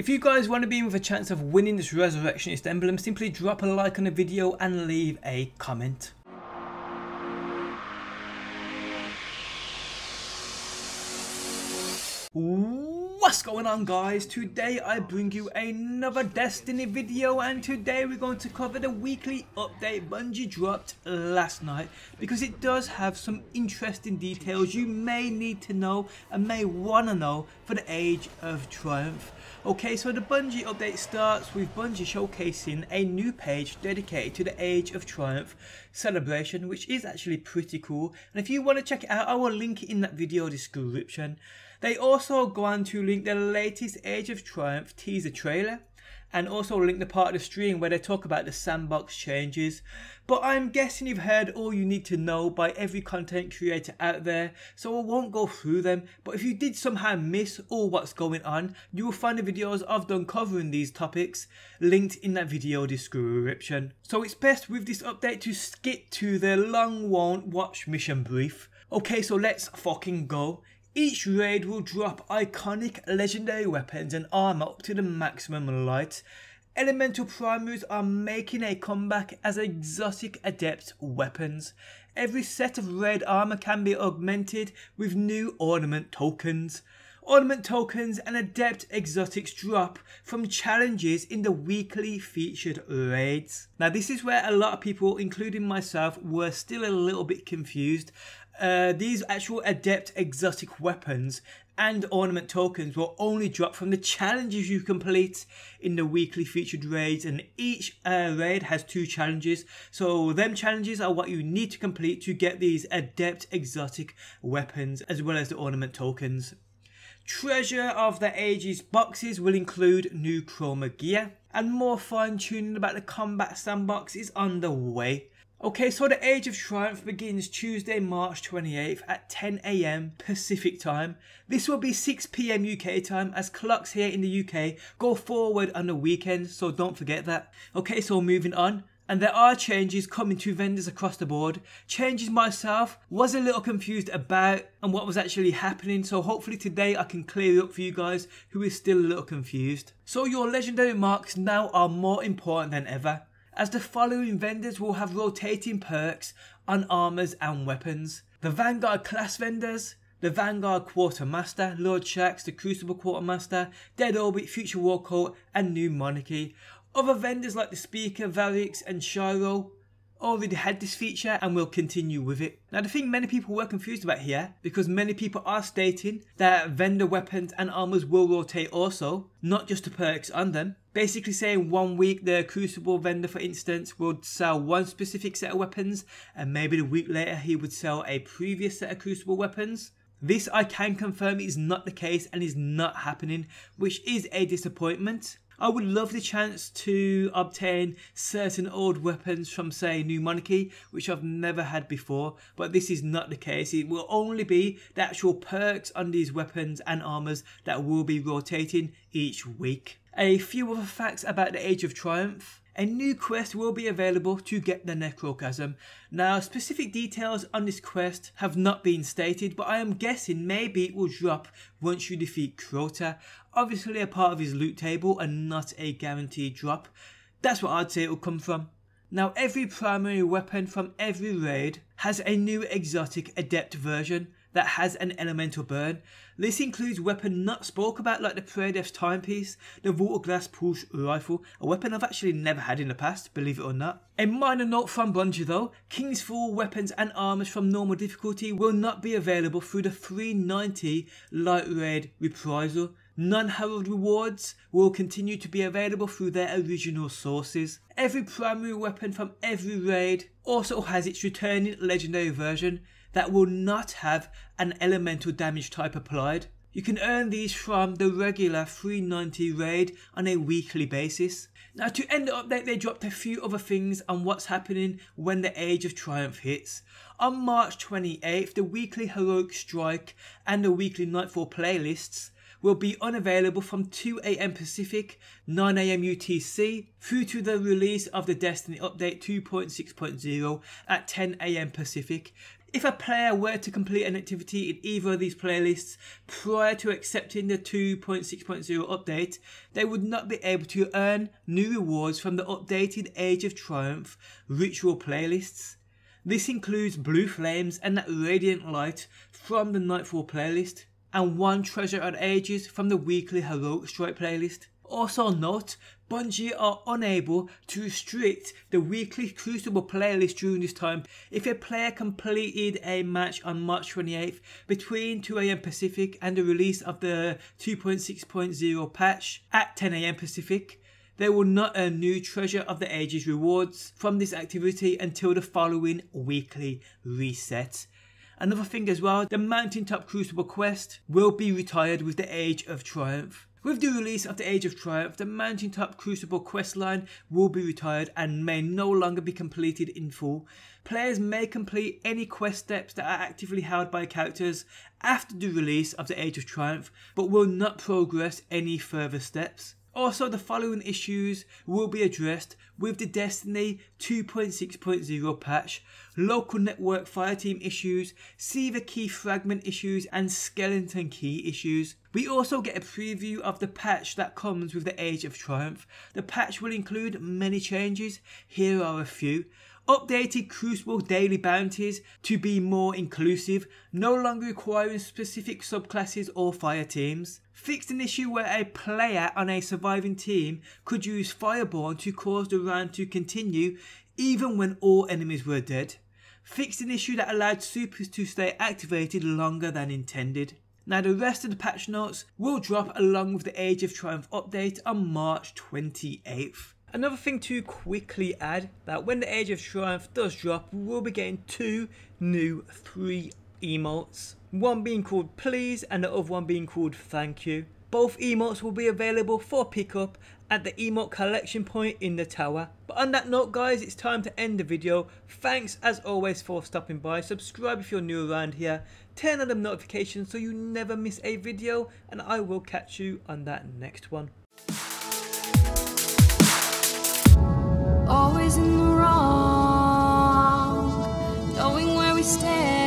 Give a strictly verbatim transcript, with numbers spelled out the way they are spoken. If you guys want to be in with a chance of winning this Resurrectionist emblem, simply drop a like on the video and leave a comment. What's going on, guys? Today I bring you another Destiny video, and today we're going to cover the weekly update Bungie dropped last night, because it does have some interesting details you may need to know and may want to know for the Age of Triumph. Okay, so the Bungie update starts with Bungie showcasing a new page dedicated to the Age of Triumph celebration, which is actually pretty cool, and if you want to check it out, I will link it in that video description. They also go on to link the latest Age of Triumph teaser trailer, and also link the part of the stream where they talk about the sandbox changes. But I'm guessing you've heard all you need to know by every content creator out there, so I won't go through them. But if you did somehow miss all what's going on, you will find the videos I've done covering these topics linked in that video description. So it's best with this update to skip to the long-worn watch mission brief. Okay, so let's fucking go. Each raid will drop iconic legendary weapons and armor up to the maximum light. Elemental primaries are making a comeback as exotic adept weapons. Every set of raid armor can be augmented with new ornament tokens. Ornament tokens and adept exotics drop from challenges in the weekly featured raids. Now, this is where a lot of people, including myself, were still a little bit confused. Uh, these actual adept exotic weapons and ornament tokens will only drop from the challenges you complete in the weekly featured raids, and each uh, raid has two challenges, so them challenges are what you need to complete to get these adept exotic weapons as well as the ornament tokens. Treasure of the Ages boxes will include new chroma gear, and more fine-tuning about the combat sandbox is on the way. Okay, so the Age of Triumph begins Tuesday, March twenty-eighth at ten A M Pacific time. This will be six P M U K time, as clocks here in the U K go forward on the weekend, so don't forget that. Okay, so moving on. And there are changes coming to vendors across the board. Changes myself was a little confused about and what was actually happening, so hopefully today I can clear it up for you guys who is still a little confused. So your legendary marks now are more important than ever, as the following vendors will have rotating perks on armors and weapons. The Vanguard class vendors: the Vanguard Quartermaster, Lord Shax, the Crucible Quartermaster, Dead Orbit, Future Warcoat and New Monarchy. Other vendors like the Speaker, Varix and Shiro already had this feature and will continue with it. Now, the thing many people were confused about here, because many people are stating that vendor weapons and armors will rotate also, not just the perks on them. Basically saying one week the Crucible vendor, for instance, would sell one specific set of weapons, and maybe the week later he would sell a previous set of Crucible weapons. This I can confirm is not the case and is not happening, which is a disappointment. I would love the chance to obtain certain old weapons from, say, New Monarchy, which I've never had before, but this is not the case. It will only be the actual perks on these weapons and armors that will be rotating each week. A few other facts about the Age of Triumph. A new quest will be available to get the Necrochasm. Now, specific details on this quest have not been stated, but I am guessing maybe it will drop once you defeat Crota. Obviously a part of his loot table and not a guaranteed drop. That's what I'd say it will come from. Now, every primary weapon from every raid has a new exotic adept version that has an elemental burn. This includes weapons not spoke about, like the Predator's timepiece, the waterglass pulse rifle, a weapon I've actually never had in the past, believe it or not. A minor note from Bungie though: King's Fall weapons and armors from normal difficulty will not be available through the three ninety light raid reprisal. Non-herald rewards will continue to be available through their original sources. Every primary weapon from every raid also has its returning legendary version that will not have an elemental damage type applied. You can earn these from the regular three ninety raid on a weekly basis. Now, to end the update, they dropped a few other things on what's happening when the Age of Triumph hits. On March twenty-eighth, the weekly Heroic Strike and the weekly Nightfall playlists will be unavailable from two A M Pacific, nine A M U T C, through to the release of the Destiny update two point six point zero at ten A M Pacific. If a player were to complete an activity in either of these playlists prior to accepting the two point six point zero update, they would not be able to earn new rewards from the updated Age of Triumph ritual playlists. This includes Blue Flames and that Radiant Light from the Nightfall playlist, and one Treasure at Ages from the weekly Heroic Strike playlist. Also note, Bungie are unable to restrict the weekly Crucible playlist during this time. If a player completed a match on March twenty-eighth between two A M Pacific and the release of the two point six point zero patch at ten A M Pacific, they will not earn new Treasure of the Ages rewards from this activity until the following weekly reset. Another thing as well, the Mountaintop Crucible quest will be retired with the Age of Triumph. With the release of the Age of Triumph, the Mountaintop Crucible questline will be retired and may no longer be completed in full. Players may complete any quest steps that are actively held by characters after the release of the Age of Triumph, but will not progress any further steps. Also, the following issues will be addressed with the Destiny two point six point zero patch: local network fireteam issues, Siva key fragment issues, and skeleton key issues. We also get a preview of the patch that comes with the Age of Triumph. The patch will include many changes. Here are a few. Updated Crucible daily bounties to be more inclusive, no longer requiring specific subclasses or fire teams. Fixed an issue where a player on a surviving team could use Fireborne to cause the round to continue even when all enemies were dead. Fixed an issue that allowed supers to stay activated longer than intended. Now, the rest of the patch notes will drop along with the Age of Triumph update on March twenty-eighth. Another thing to quickly add, that when the Age of Triumph does drop, we'll be getting two new free emotes. One being called Please and the other one being called Thank You. Both emotes will be available for pickup at the emote collection point in the tower. But on that note guys, it's time to end the video. Thanks as always for stopping by. Subscribe if you're new around here. Turn on the notifications so you never miss a video, and I will catch you on that next one. Always in the wrong, knowing where we stand.